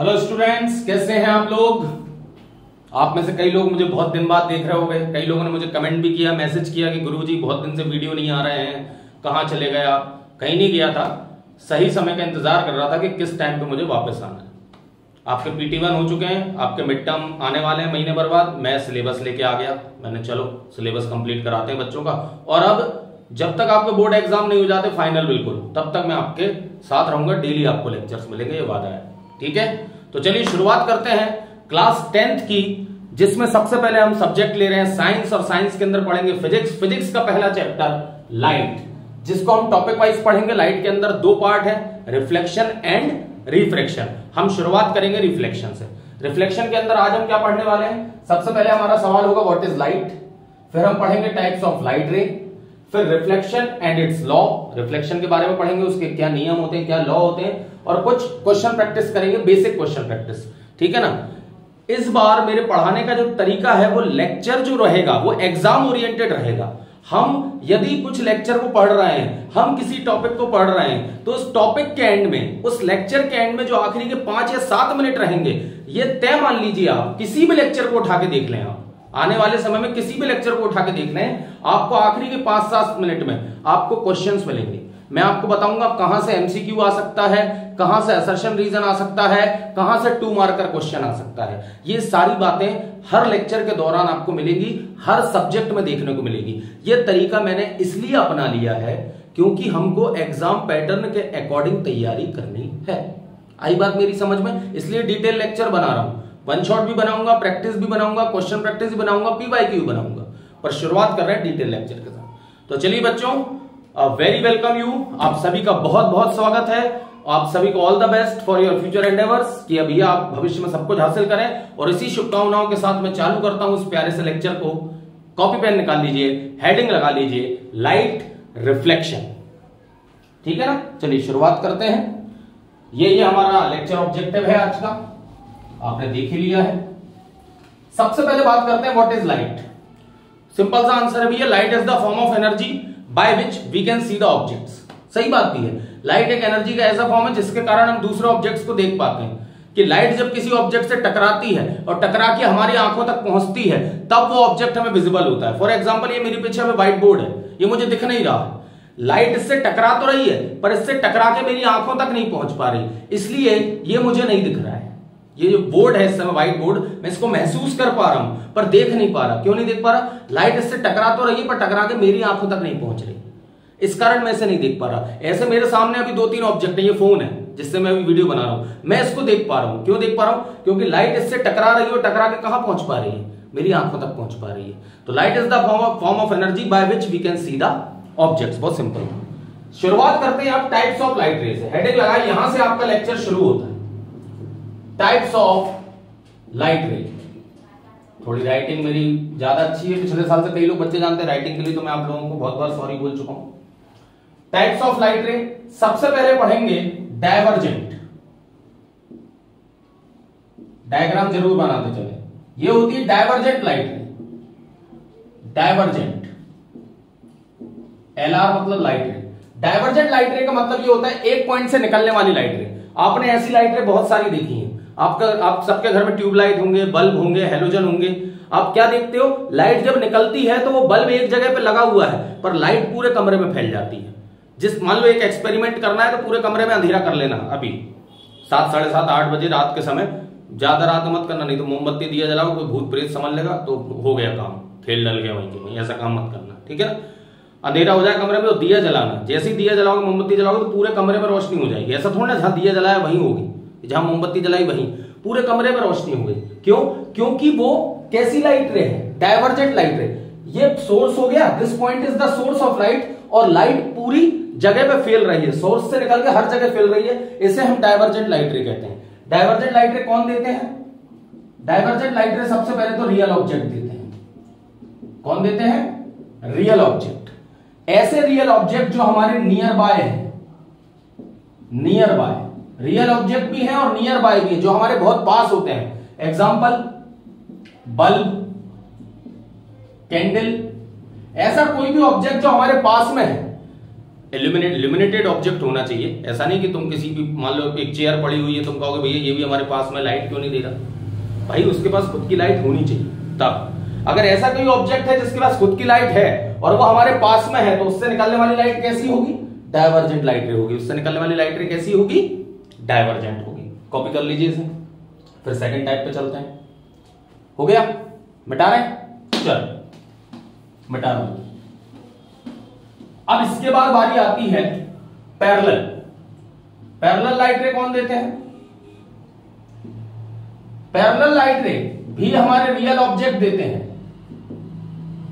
Hello students, कैसे हैं आप लोग। आप में से कई लोग मुझे बहुत दिन बाद देख रहे होंगे। कई लोगों ने मुझे कमेंट भी किया, मैसेज किया कि गुरुजी बहुत दिन से वीडियो नहीं आ रहे हैं, कहाँ चले गए आप। कहीं नहीं गया था, सही समय का इंतजार कर रहा था कि किस टाइम पे मुझे वापस आना है। आपके PT1 हो चुके हैं, आपके मिड टर्म आने वाले हैं महीने भर बाद। मैं सिलेबस लेके आ गया, मैंने चलो सिलेबस कंप्लीट कराते हैं बच्चों का। और अब जब तक आपके बोर्ड एग्जाम नहीं हो जाते फाइनल बिल्कुल, तब तक मैं आपके साथ रहूंगा, डेली आपको लेक्चर्स मिलेंगे, ये वादा है। ठीक है, तो चलिए शुरुआत करते हैं क्लास 10th की, जिसमें सबसे पहले हम सब्जेक्ट ले रहे हैं साइंस, और साइंस के अंदर पढ़ेंगे फिजिक्स। फिजिक्स का पहला चैप्टर लाइट, जिसको हम टॉपिक वाइज पढ़ेंगे। लाइट के अंदर दो पार्ट है, रिफ्लेक्शन एंड रिफ्रैक्शन। हम शुरुआत करेंगे रिफ्लेक्शन से। रिफ्लेक्शन के अंदर आज हम क्या पढ़ने वाले हैं, सबसे पहले हमारा सवाल होगा व्हाट इज लाइट, फिर हम पढ़ेंगे टाइप्स ऑफ लाइट रे, फिर reflection and its law, reflection के बारे में पढ़ेंगे, उसके क्या नियम होते हैं, क्या लॉ होते हैं, और कुछ क्वेश्चन प्रैक्टिस करेंगे, बेसिक क्वेश्चन प्रैक्टिस। ठीक है ना। इस बार मेरे पढ़ाने का जो तरीका है, वो लेक्चर जो रहेगा वो एग्जाम ओरिएंटेड रहेगा। हम यदि कुछ लेक्चर को पढ़ रहे हैं, हम किसी टॉपिक को पढ़ रहे हैं, तो उस टॉपिक के एंड में, उस लेक्चर के एंड में जो आखिरी के 5 या 7 मिनट रहेंगे, ये तय मान लीजिए आप किसी भी लेक्चर को उठा के देख लें। आप आने वाले समय में किसी भी लेक्चर को उठा के देख रहे हैं, आपको आखिरी के 5-7 मिनट में आपको क्वेश्चंस मिलेंगे। मैं आपको बताऊंगा कहां से MCQ आ सकता है, कहां से असर्शन रीजन आ सकता है, कहां से 2 मार्कर क्वेश्चन आ सकता है। ये सारी बातें हर लेक्चर के दौरान आपको मिलेगी, हर सब्जेक्ट में देखने को मिलेगी। ये तरीका मैंने इसलिए अपना लिया है क्योंकि हमको एग्जाम पैटर्न के अकॉर्डिंग तैयारी करनी है। आई बात मेरी समझ में। इसलिए डिटेल लेक्चर बना रहा हूं, वन शॉट भी बनाऊंगा, प्रैक्टिस भी बनाऊंगा, क्वेश्चन प्रैक्टिस भी बनाऊंगा, PYQ भी बनाऊंगा, पर शुरुआत कर रहे हैं डिटेल लेक्चर के साथ। तो चलिए बच्चों, वेरी वेलकम यू, आप सभी का बहुत-बहुत स्वागत है। आप सभी को all the best for your future endeavours, कि अभी आप भविष्य में सब कुछ हासिल करें। और इसी शुभकामनाओं के साथ मैं चालू करता हूं इस प्यारे से लेक्चर को। कॉपी पेन निकाल लीजिए, हेडिंग लगा लीजिए, लाइट रिफ्लेक्शन। ठीक है ना, चलिए शुरुआत करते हैं। ये हमारा लेक्चर ऑब्जेक्टिव है आज का, आपने देख ही लिया है। सबसे पहले बात करते हैं व्हाट इज लाइट। सिंपल सा आंसर है भैया, light is the form of energy by which we can see the objects. सही बात भी है, लाइट एक एनर्जी का ऐसा फॉर्म है जिसके कारण हम दूसरे ऑब्जेक्ट्स को देख पाते हैं। कि लाइट जब किसी ऑब्जेक्ट से टकराती है और टकरा के हमारी आंखों तक पहुंचती है, तब वो ऑब्जेक्ट हमें विजिबल होता है। फॉर एग्जाम्पल, ये मेरे पीछे व्हाइट बोर्ड है, ये मुझे दिख नहीं रहा है। लाइट इससे टकरा तो रही है, पर इससे टकरा के मेरी आंखों तक नहीं पहुंच पा रही, इसलिए ये मुझे नहीं दिख रहा है। ये जो बोर्ड है इस समय व्हाइट बोर्ड, मैं इसको महसूस कर पा रहा हूं पर देख नहीं पा रहा। क्यों नहीं देख पा रहा? लाइट इससे टकरा तो रही है पर टकरा के मेरी आंखों तक नहीं पहुंच रही, इस कारण मैं इसे नहीं देख पा रहा। ऐसे मेरे सामने अभी 2-3 ऑब्जेक्ट है। ये फोन है जिससे मैं अभी वीडियो बना रहा हूं, मैं इसको देख पा रहा हूं। क्यों देख पा रहा हूं? क्योंकि लाइट इससे टकरा रही है और टकरा के कहां पहुंच पा रही है, मेरी आंखों तक पहुंच पा रही है। तो light is the form of energy by which we can see the objects. बहुत सिंपल। शुरुआत करते हैं आप types of light rays. Heading लगाइए, यहां से आपका लेक्चर शुरू होता है। टाइप्स ऑफ लाइट रे। थोड़ी राइटिंग मेरी ज्यादा अच्छी है पिछले साल से, कई लोग बच्चे जानते हैं राइटिंग के लिए, तो मैं आप लोगों को बहुत बार सॉरी बोल चुका हूं। टाइप्स ऑफ लाइट रे, सबसे पहले पढ़ेंगे डाइवर्जेंट। डायग्राम जरूर बनाते चले। ये होती है divergent light ray. Divergent LR मतलब light ray. Divergent light ray का मतलब ये होता है एक पॉइंट से निकलने वाली लाइट रे। आपने ऐसी लाइट रे बहुत सारी देखी है। आप सबके घर में ट्यूबलाइट होंगे, बल्ब होंगे, हेलोजन होंगे। आप क्या देखते हो, लाइट जब निकलती है तो वो बल्ब एक जगह पे लगा हुआ है, पर लाइट पूरे कमरे में फैल जाती है। जिस मान लो एक एक्सपेरिमेंट करना है तो पूरे कमरे में अंधेरा कर लेना, अभी 7, 7:30, 8 बजे रात के समय। ज्यादा रात मत करना, नहीं तो मोमबत्ती दिया जलाओ, कोई भूत प्रेत समझ लेगा तो हो गया काम, खेल डल गया वहीं के वहीं। ऐसा काम मत करना, ठीक है ना। अंधेरा हो जाए कमरे में तो दिया जलाना, जैसे ही दिया जलाओगे, मोमबत्ती जलाओगे तो पूरे कमरे में रोशनी हो जाएगी। ऐसा थोड़ा ना जहां दिया जलाया वहीं होगी, जहां मोमबत्ती जलाई वहीं पूरे कमरे में रोशनी हो गई। क्यों? क्योंकि वो कैसी लाइट रे है, डाइवर्जेंट लाइट रे। ये सोर्स हो गया, this point is the source of light, और लाइट पूरी जगह पे फैल रही है, सोर्स से निकल के हर जगह फैल रही है। इसे हम डाइवर्जेंट लाइट रे कहते हैं। डाइवर्जेंट लाइट रे कौन देते हैं? डाइवर्जेंट लाइट रे सबसे पहले तो रियल ऑब्जेक्ट देते हैं। कौन देते हैं? Real object. ऐसे रियल ऑब्जेक्ट जो हमारे नियर बाय है, नियर बाय रियल ऑब्जेक्ट भी हैं और नियर बाय भी है, जो हमारे बहुत पास होते हैं। एग्जाम्पल बल्ब, कैंडल, ऐसा कोई भी ऑब्जेक्ट जो हमारे पास में है, illuminated ऑब्जेक्ट होना चाहिए। ऐसा नहीं कि तुम किसी भी, मान लो एक चेयर पड़ी हुई है, तुम कहोगे भैया ये भी हमारे पास में लाइट क्यों नहीं दे रहा। भाई उसके पास खुद की लाइट होनी चाहिए। तब अगर ऐसा कोई ऑब्जेक्ट है जिसके पास खुद की लाइट है और वो हमारे पास में है, तो उससे निकलने वाली लाइट कैसी होगी? डाइवर्जेंट लाइट रे होगी। उससे निकलने वाली लाइट रे कैसी होगी? डाइवर्जेंट होगी। कॉपी कर लीजिए इसे, फिर सेकंड टाइप पे चलते हैं। हो गया? मिटा रहे हैं? चलो मिटा रहा हूं। अब इसके बाद बारी आती है पैरेलल। पैरेलल लाइट रे कौन देते हैं? पैरेलल लाइट रे भी हमारे रियल ऑब्जेक्ट देते हैं।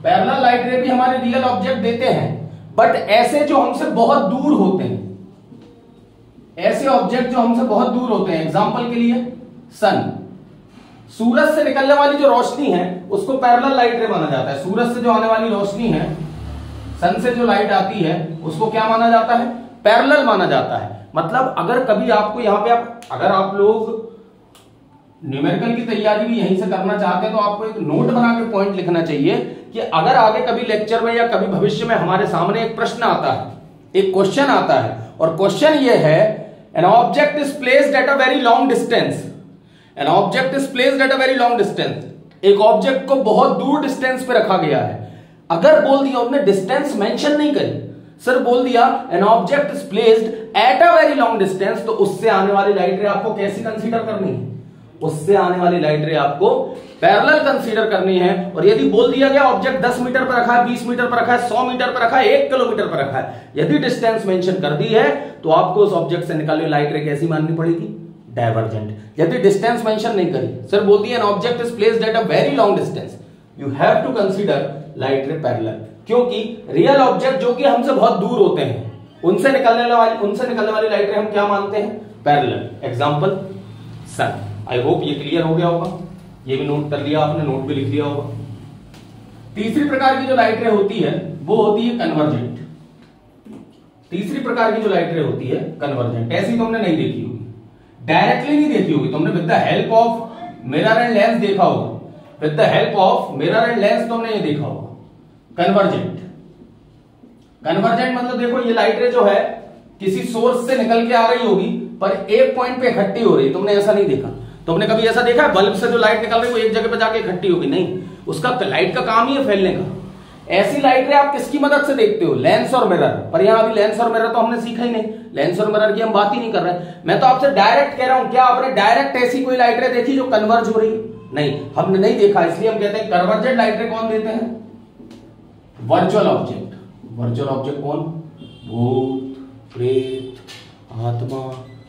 पैरेलल लाइट रे भी हमारे रियल ऑब्जेक्ट देते हैं, बट ऐसे जो हमसे बहुत दूर होते हैं, ऐसे ऑब्जेक्ट जो हमसे बहुत दूर होते हैं। एग्जांपल के लिए सन, सूरज से निकलने वाली जो रोशनी है उसको पैरेलल लाइट रे माना जाता है। सूरज से जो आने वाली रोशनी है, सन से जो लाइट आती है, उसको क्या माना जाता है? पैरेलल माना जाता है। मतलब अगर कभी आपको यहां पे अगर आप लोग न्यूमेरिकल की तैयारी भी यहीं से करना चाहते हैं, तो आपको एक नोट बना के पॉइंट लिखना चाहिए कि अगर आगे कभी लेक्चर में या कभी भविष्य में हमारे सामने एक प्रश्न आता है, एक क्वेश्चन आता है, और क्वेश्चन यह है, an object is placed at a very long distance. An object is placed at a very long distance. एक ऑब्जेक्ट को बहुत दूर डिस्टेंस पे रखा गया है। अगर बोल दिया, उसने डिस्टेंस मेंशन नहीं करी, सर बोल दिया an object is placed at a very long distance, तो उससे आने वाली लाइट रे आपको कैसी कंसीडर करनी है? उससे आने वाली लाइट रे आपको पैरेलल कंसीडर करनी है। और यदि बोल दिया गया ऑब्जेक्ट 10 मीटर पर रखा है, 20 मीटर पर रखा है, 100 मीटर पर रखा है, 1 किलोमीटर पर रखा है, यदि डिस्टेंस मेंशन कर दी है, तो आपको उस ऑब्जेक्ट से निकलने वाली लाइट रे कैसी माननी पड़ेगी? डाइवर्जेंट। यदि डिस्टेंस मेंशन नहीं करी, सर बोलती है an object is placed at a very long distance, you have to consider light ray parallel, क्योंकि रियल ऑब्जेक्ट जो कि हमसे बहुत दूर होते हैं, उनसे निकलने वाली लाइट रे हम क्या मानते हैं? Parallel. Example sun. I hope ये क्लियर हो गया होगा, ये भी नोट कर लिया आपने, नोट भी लिख लिया होगा। तीसरी प्रकार की जो लाइट रे होती है वो होती है कन्वर्जेंट। तीसरी प्रकार की जो लाइट रे होती है कन्वर्जेंट, ऐसी तुमने नहीं देखी होगी, डायरेक्टली नहीं देखी होगी, तुमने with the help of mirror and lens देखा होगा। With the help of mirror and lens तुमने ये देखा होगा कन्वर्जेंट। कन्वर्जेंट मतलब देखो, ये लाइट रे जो है किसी सोर्स से निकल के आ रही होगी, पर एक पॉइंट पे इकट्ठी हो रही है। तुमने ऐसा नहीं देखा, तुमने कभी ऐसा देखा है बल्ब से जो लाइट निकल रही है वो एक जगह पर जाके इकट्ठी होगी? नहीं, उसका लाइट का काम ही है फैलने का। ऐसी लाइट रे आप किसकी मदद से देखते हो? लेंस और मिरर। पर यहां अभी लेंस और मिरर तो हमने सीखा ही नहीं, लेंस और मिरर की हम बात ही नहीं कर रहे। मैं तो आपसे डायरेक्ट कह रहा हूं, क्या आपने डायरेक्ट ऐसी कोई लाइट रे देखी जो कन्वर्ज हो रही? नहीं, हमने नहीं देखा, इसलिए हम कहते हैं कन्वर्जेंट लाइट रे कौन देते हैं? Virtual object. वर्चुअल ऑब्जेक्ट कौन? भूत, प्रेत, आत्मा।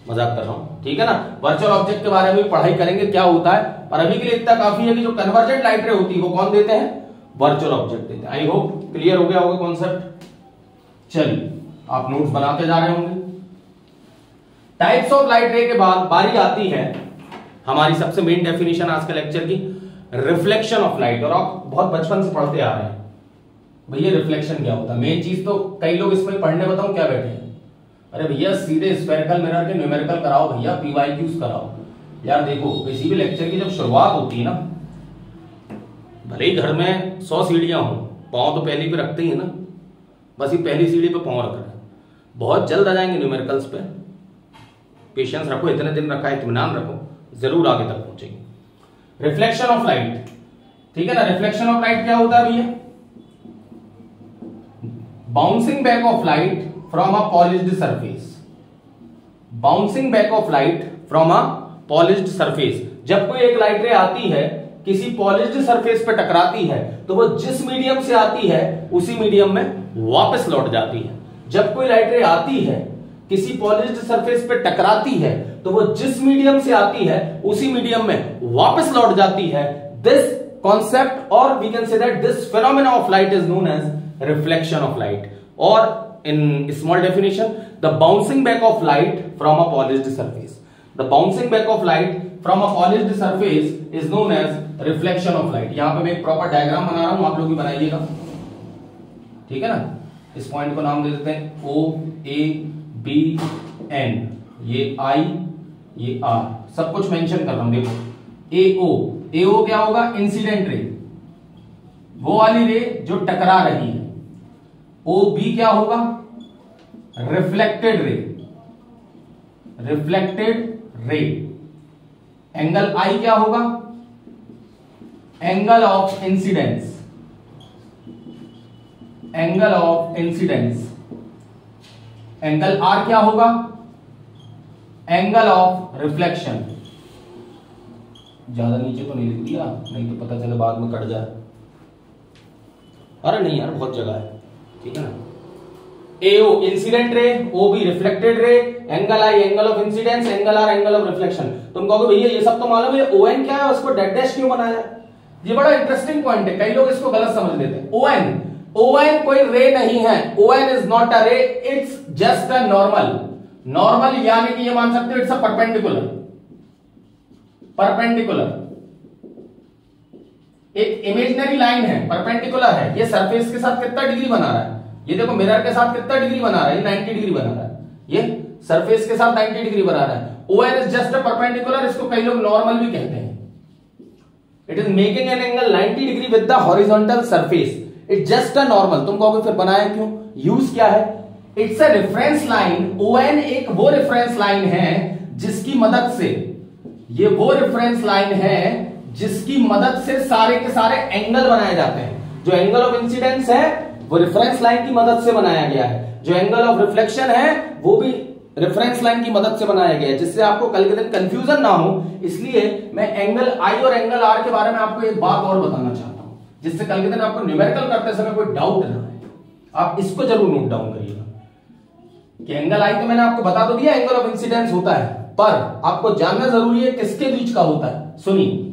मजाक कर रहा हूं, ठीक है ना। वर्चुअल ऑब्जेक्ट के बारे में भी पढ़ाई करेंगे क्या होता है, पर अभी के लिए इतना काफी है कि जो कन्वर्जेंट लाइट रे होती है वो कौन देते हैं? वर्चुअल ऑब्जेक्ट देते हैं। आई होप क्लियर हो गया होगा कॉन्सेप्ट। चलिए, आप नोट्स बनाते जा रहे होंगे। टाइप्स ऑफ लाइट रे के बाद बारी आती है हमारी सबसे मेन डेफिनेशन आज के लेक्चर की, रिफ्लेक्शन ऑफ लाइट। और आप बहुत बचपन से पढ़ते आ रहे हैं भैया रिफ्लेक्शन क्या होता है। मेन चीज तो कई लोग इसमें पढ़ने बताऊं क्या बैठे हैं, अरे भैया सीधे स्फेरिकल मिरर के न्यूमेरिकल कराओ भैया, पीवाईक्यूज कराओ। यार देखो, किसी भी लेक्चर की जब शुरुआत होती है ना, भले ही घर में 100 सीढ़ियां हों, पाँव तो पहली पे रखते ही है ना, बस ये पहली सीढ़ी पे पाँव रख रहे हैं। बहुत जल्द आ जाएंगे न्यूमेरिकल्स पे। पेशेंस रखो, इतने दिन रखा है, इत्मीनान रखो, जरूर आगे तक पहुंचेंगे। रिफ्लेक्शन ऑफ लाइट, ठीक है ना। रिफ्लेक्शन ऑफ लाइट क्या होता है भैया? Bouncing back of light from a polished surface, bouncing back of light from a polished surface। जब कोई एक लाइट रे आती है किसी polished surface पर टकराती है, तो वो जिस मीडियम से आती है उसी मीडियम में वापस लौट जाती है। जब कोई लाइट रे आती है किसी polished surface पर टकराती है, तो वो जिस मीडियम से आती है उसी मीडियम में वापस लौट जाती है। दिस कॉन्सेप्ट और we can say that this phenomena of light is known as reflection of light. और in small definition, the bouncing back of light from a polished surface, the bouncing back of light from a polished surface is known as reflection of light। यहां पे मैं एक proper diagram बना रहा हूं, आप लोग भी बनाइएगा, ठीक है ना। इस पॉइंट को नाम दे देते हैं O A B N, ये I, ये R, सब कुछ मेंशन कर रहा हूं। देखो AO, AO क्या होगा? इंसिडेंट रे, वो वाली रे जो टकरा रही है। OB क्या होगा? Reflected ray, reflected ray. Angle I क्या होगा? Angle of incidence, angle of incidence. Angle R क्या होगा? Angle of reflection. ज्यादा नीचे तो नहीं लिख दिया, नहीं तो पता चले बाद में कट जाए। अरे नहीं यार, बहुत जगह है, ठीक है ना। AO incident ray, OB reflected ray, angle I angle of incidence, angle R angle of reflection. तुम कहोगे भैया ये सब तो मालूम है, ON क्या है, उसको डैश डैश क्यों बनाया? ये बड़ा इंटरेस्टिंग पॉइंट है, कई लोग इसको गलत समझ लेते हैं। ON, ON कोई रे नहीं है, ON is not a ray, it's just a normal. Normal यानी कि ये मान सकते हो इट्स अ परपेंडिकुलर, परपेंडिकुलर एक इमेजिनरी लाइन है, परपेंडिकुलर है। ये सरफेस के साथ कितना डिग्री बना रहा है? ये देखो मिरर के साथ कितना डिग्री बना रहा है, ये 90 डिग्री बना रहा है, ये सरफेस के साथ 90 डिग्री बना रहा है। ON is just a perpendicular, इसको कई लोग नॉर्मल भी कहते हैं। It is making an angle 90 degree with the horizontal surface, it just a normal. तुम कहोगे फिर बनाया क्यों, यूज क्या है? It's a reference line. ON एक वो रेफरेंस लाइन है जिसकी मदद से, ये वो रेफरेंस लाइन है जिसकी मदद से सारे के सारे एंगल बनाए जाते हैं। जो एंगल ऑफ इंसिडेंस है वो रेफरेंस लाइन की मदद से बनाया गया है, जो एंगल ऑफ रिफ्लेक्शन है वो भी रेफरेंस लाइन की मदद से बनाया गया है। जिससे आपको कल के दिन कंफ्यूजन ना हो, इसलिए मैं एंगल आई और एंगल आर के बारे में आपको एक बात और बताना चाहता हूं, जिससे कल के दिन आपको न्यूमेरिकल करते समय कोई डाउट ना आए। आप इसको जरूर नोट डाउन करिएगा कि एंगल आई तो मैंने आपको बता तो दिया, एंगल ऑफ इंसिडेंस होता है, पर आपको जानना जरूरी है किसके बीच का होता है। सुनिए,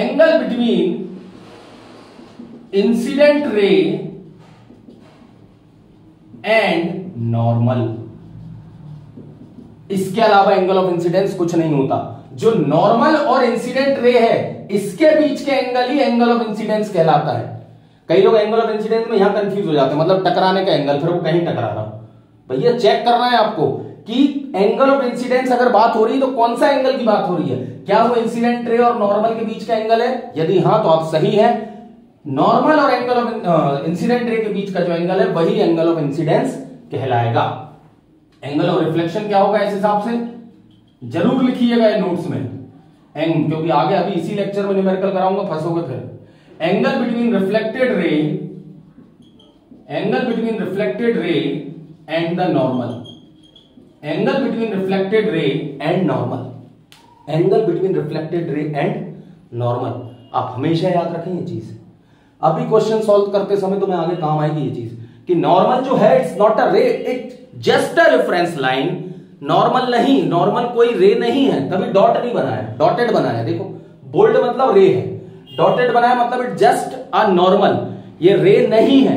angle between incident ray and normal, इसके अलावा एंगल ऑफ इंसिडेंस कुछ नहीं होता। जो नॉर्मल और इंसिडेंट रे है, इसके बीच के एंगल ही एंगल ऑफ इंसिडेंस कहलाता है। कई लोग एंगल ऑफ इंसिडेंस में यहां कंफ्यूज हो जाते हैं, मतलब टकराने का एंगल, फिर वो कहीं टकरा रहा। भैया चेक करना है आपको कि एंगल ऑफ इंसिडेंस अगर बात हो रही है तो कौन सा एंगल की बात हो रही है, क्या वो इंसिडेंट रे और नॉर्मल के बीच का एंगल है? यदि हां तो आप सही है। नॉर्मल और एंगल ऑफ इंसिडेंट रे के बीच का जो एंगल है वही एंगल ऑफ इंसिडेंस कहलाएगा। एंगल ऑफ रिफ्लेक्शन क्या होगा इस हिसाब से जरूर लिखिएगा नोट्स में, क्योंकि आगे अभी इसी लेक्चर में न्यूमेरिकल कराऊंगा, फंसोगे फिर। Angle between reflected ray and the normal, angle between reflected ray and normal, angle between reflected ray and normal. आप हमेशा याद रखें ये चीज, अभी क्वेश्चन सॉल्व करते समय तुम्हें आगे काम आएगी ये चीज कि नॉर्मल जो है it's not a ray, it just a reference line. Normal नहीं, नॉर्मल कोई रे नहीं है, तभी डॉट नहीं बनाया, डॉटेड बनाया। देखो बोल्ड मतलब रे है, डॉटेड बनाया मतलब इट जस्ट अ नॉर्मल। ये रे नहीं है,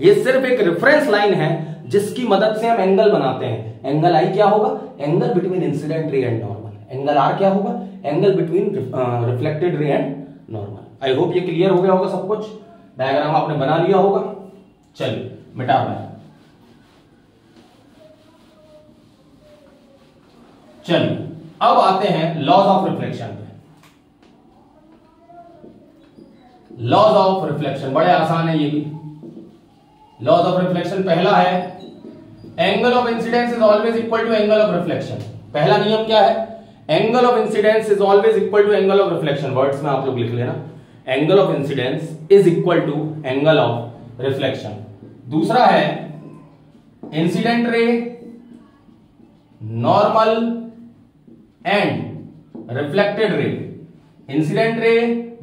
ये सिर्फ एक रेफरेंस लाइन है जिसकी मदद से हम एंगल बनाते हैं। एंगल आई क्या होगा? Angle between incident ray and normal. Angle R क्या होगा? Angle between reflected ray and normal. I hope ये क्लियर हो गया होगा सब कुछ, डायग्राम आपने बना लिया होगा। चलिए मिटा रहा है। चलिए अब आते हैं लॉज ऑफ रिफ्लेक्शन पे। लॉज ऑफ रिफ्लेक्शन बड़े आसान है ये भी। लॉज ऑफ रिफ्लेक्शन पहला है, angle of incidence is always equal to angle of reflection. पहला नियम क्या है? Angle of incidence is always equal to angle of reflection. Words में आप लोग लिख लेना, angle of incidence is equal to angle of reflection. दूसरा है, incident ray, normal and reflected ray, incident ray,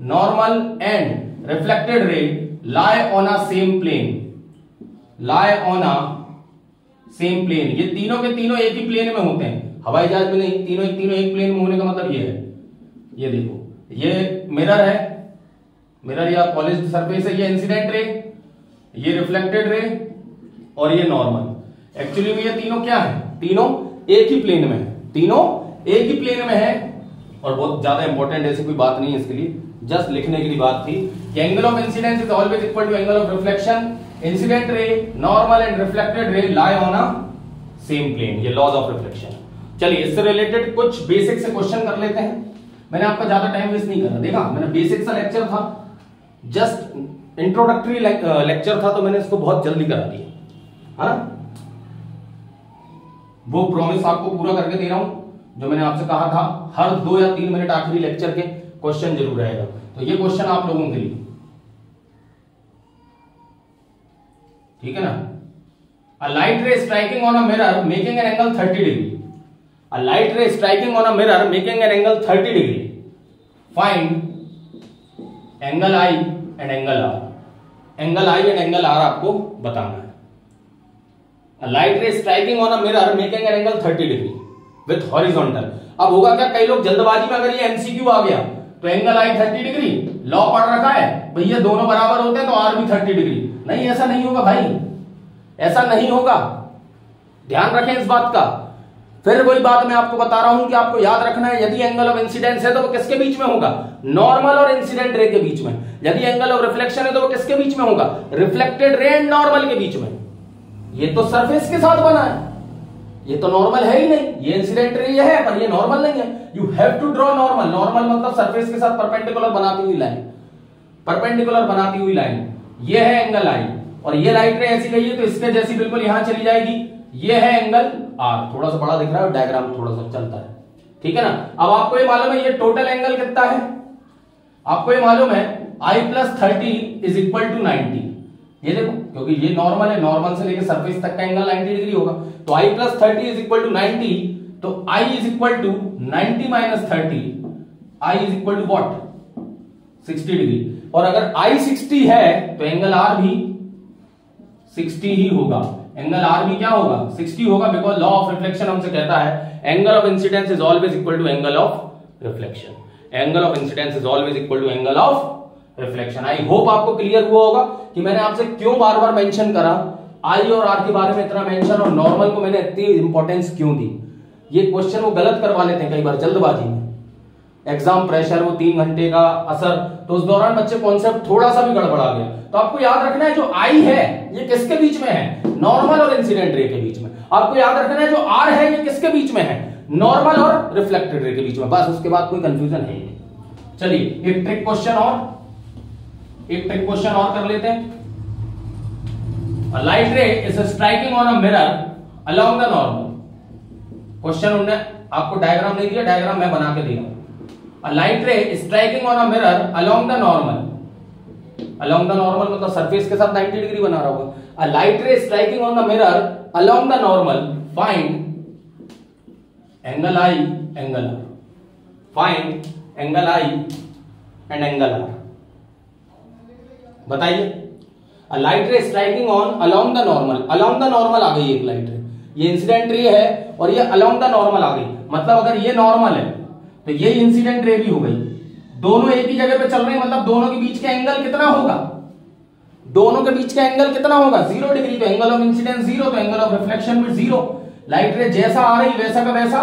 normal and reflected ray lie on a same plane, lie on a same plane. ये तीनों के तीनों एक ही plane में होते हैं, हवाई जहाज में नहीं। तीनों एक प्लेन में होने का मतलब ये है, ये देखो ये मिरर है, मिरर या पॉलिश्ड सरफेस है, ये इंसिडेंट रे, ये रिफ्लेक्टेड रे और ये नॉर्मल। एक्चुअली में ये तीनों क्या है? तीनों एक ही प्लेन में है, तीनों एक ही प्लेन में है। और बहुत ज्यादा इंपॉर्टेंट ऐसी कोई बात नहीं है इसके लिए, जस्ट लिखने के लिए बात थी कि angle of incidence is always equal to angle of reflection. Incident ray, normal and reflected ray lie on a same plane, ये लॉज ऑफ रिफ्लेक्शन। चलिए इससे रिलेटेड कुछ बेसिक से क्वेश्चन कर लेते हैं। मैंने आपका ज्यादा टाइम वेस्ट नहीं करा, देखा मैंने बेसिक सा लेक्चर था, जस्ट इंट्रोडक्टरी लेक्चर था, तो मैंने इसको बहुत जल्दी करा दिया, है ना। वो प्रॉमिस आपको पूरा करके दे रहा हूं जो मैंने आपसे कहा था। हर 2 या 3 मिनट आखिरी लेक्चर के क्वेश्चन जरूर रहेगा। तो ये क्वेश्चन आप लोगों के लिए, ठीक है ना। A light ray striking on a mirror making an angle 30 degree. A light ray striking on a mirror making an angle 30 degree. Find angle I and angle are. Angle I and angle are आपको बताना है। Light ray striking on a mirror making an angle 30 degree with horizontal. अब होगा क्या, कई लोग जल्दबाजी में अगर ये एमसीक्यू आ गया तो एंगल आई 30 डिग्री लॉ पढ़ रखा है भैया, दोनों बराबर होते हैं तो आर भी 30 डिग्री। नहीं, ऐसा नहीं होगा भाई, ऐसा नहीं होगा, ध्यान रखें इस बात का। फिर वही बात मैं आपको बता रहा हूं कि आपको याद रखना है, यदि एंगल ऑफ इंसिडेंस है तो वो किसके बीच में होगा, नॉर्मल और इंसिडेंट रे के बीच में। यदि एंगल ऑफ रिफ्लेक्शन है तो वो किसके बीच में होगा, रिफ्लेक्टेड रे एंड नॉर्मल के बीच में। ये तो सरफेस के साथ बना है, ये तो नॉर्मल है ही नहीं, ये इंसिडेंट रे है पर ये नॉर्मल नहीं है। You have to draw normal. Normal मतलब सरफेस के साथ परपेंडिकुलर बनाती हुई लाइन, परपेंडिकुलर बनाती हुई लाइन। ये है एंगल आई और ये लाइट रे ऐसी गई है तो इसके जैसी बिल्कुल यहां चली जाएगी। ये है एंगल आर, थोड़ा सा बड़ा दिख रहा है, डायग्राम थोड़ा सा चलता है, ठीक है ना। अब आपको ये मालूम है ये टोटल एंगल कितना है, आपको ये मालूम है आई प्लस 30 इज इक्वल टू 90। ये देखो, क्योंकि ये नॉर्मल है, नॉर्मल से लेकर सरफेस तक का एंगल 90 डिग्री होगा। तो आई प्लस 30 इज इक्वल टू 90, तो आई is equal to 90 minus 30, i is equal to what, 60 degree. और अगर आई 60 है तो एंगल आर भी 60 ही होगा। एंगल आर भी क्या होगा, 60 होगा, बिकॉज लॉ ऑफ रिफ्लेक्शन हमसे कहता है angle of incidence is always equal to angle of reflection. Angle of incidence is always equal to angle of reflection. I hope आपको क्लियर हुआ होगा कि मैंने आपसे क्यों बार बार मेंशन करा, आई और आर के बारे में इतना मेंशन और नॉर्मल को मैंने इतनी इंपॉर्टेंस क्यों दी। ये क्वेश्चन वो गलत करवा लेते हैं कई बार जल्दबाजी में, एग्जाम प्रेशर, वो 3 घंटे का असर, तो उस दौरान बच्चे कॉन्सेप्ट थोड़ा सा भी गड़बड़ा गया। तो आपको याद रखना है जो आई है ये किसके बीच में है, नॉर्मल और इंसिडेंट रे के बीच में। आपको याद रखना है जो आर है ये किसके बीच में है, नॉर्मल और रिफ्लेक्टेड रे के बीच में। बस, उसके बाद कोई कंफ्यूजन है। चलिए एक ट्रिक क्वेश्चन और, एक ट्रिक क्वेश्चन और कर लेते हैं। A light ray is striking on a mirror along the normal. Question उन्होंने आपको डायग्राम नहीं दिया, डायग्राम मैं बना के दे रहा हूं। A light ray is striking on a mirror along the normal. Along the normal मतलब सरफेस के साथ 90 डिग्री बना रहा होगा। A light ray striking on the mirror along the normal find angle I angle are. Find angle I and angle are, बताइए। A light ray striking on along the normal. Along the normal आ गई एक light रे, ये incident ray है और ये along the normal आ गई। मतलब अगर ये नॉर्मल है तो ये इंसिडेंट रे भी हो गई, दोनों एक ही जगह पे चल रहे हैं। मतलब दोनों के बीच का एंगल कितना होगा, दोनों के बीच का एंगल कितना होगा, 0 डिग्री। तो एंगल ऑफ इंसिडेंस 0, तो एंगल ऑफ रिफ्लेक्शन भी 0। लाइट रे जैसा आ रही वैसा का वैसा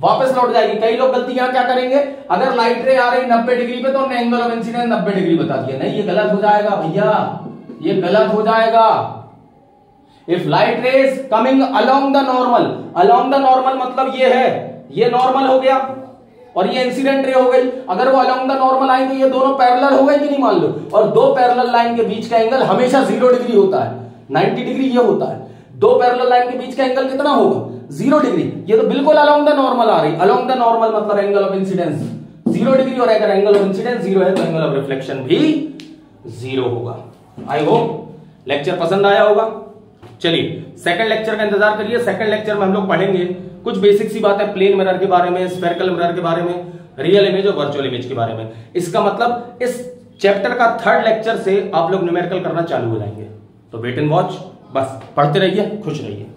वापस लौट जाएगी। कई लोग गलती यहां क्या करेंगे, अगर लाइट रे आ रही 90 डिग्री पे तो उन्हें एंगल ऑफ इंसिडेंस 90 डिग्री बता दिया। नहीं, ये गलत हो जाएगा भैया, ये गलत हो जाएगा। If light ray is coming along the normal, along the normal मतलब ये है, ये नॉर्मल हो गया और ये इंसिडेंट रे हो गई। अगर वो अलोंग द नॉर्मल आई तो ये दोनों पैरेलल हो गए कि नहीं, मान लो। और दो पैरेलल लाइन के बीच का एंगल हमेशा 0 डिग्री होता है, 90 डिग्री ये होता है। दो पैरेलल लाइन के बीच का एंगल कितना होगा, 0 डिग्री। ये तो बिल्कुल अलोंग द नॉर्मल आ रही। अलोंग द नॉर्मल मतलब एंगल ऑफ इंसिडेंस 0 डिग्री, और अगर एंगल ऑफ इंसिडेंस 0 है तो एंगल ऑफ रिफ्लेक्शन भी 0 होगा। आई होप लेक्चर पसंद आया होगा। चलिए सेकंड लेक्चर का इंतजार करिए। सेकंड लेक्चर में हम लोग पढ़ेंगे कुछ बेसिक सी बातें प्लेन मिरर के बारे में, स्फेरिकल मिरर के बारे में, रियल इमेज और वर्चुअल इमेज के बारे में। इसका मतलब इस चैप्टर का थर्ड लेक्चर से आप लोग न्यूमेरिकल करना चालू हो जाएंगे। तो वेट एंड वॉच, बस पढ़ते रहिए, खुश रहिए।